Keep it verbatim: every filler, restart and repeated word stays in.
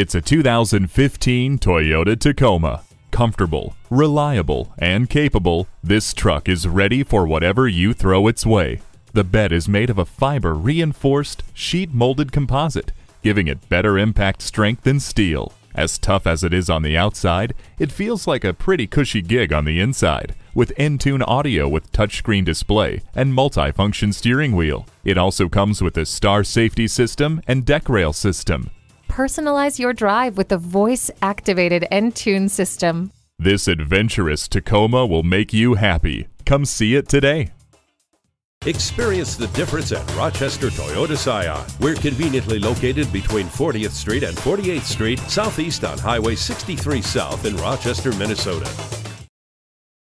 It's a two thousand fifteen Toyota Tacoma. Comfortable, reliable, and capable, this truck is ready for whatever you throw its way. The bed is made of a fiber-reinforced, sheet-molded composite, giving it better impact strength than steel. As tough as it is on the outside, it feels like a pretty cushy gig on the inside. With Entune audio with touchscreen display and multi-function steering wheel. It also comes with a Star Safety System and deck rail system. Personalize your drive with the voice-activated Entune system. This adventurous Tacoma will make you happy. Come see it today. Experience the difference at Rochester Toyota Scion. We're conveniently located between fortieth Street and forty-eighth Street, southeast on Highway sixty-three South in Rochester, Minnesota.